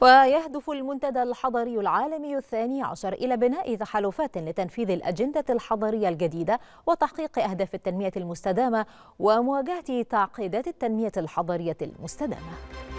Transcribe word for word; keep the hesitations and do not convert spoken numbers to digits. ويهدف المنتدى الحضري العالمي الثاني عشر إلى بناء تحالفات لتنفيذ الأجندة الحضرية الجديدة وتحقيق أهداف التنمية المستدامة ومواجهة تعقيدات التنمية الحضرية المستدامة.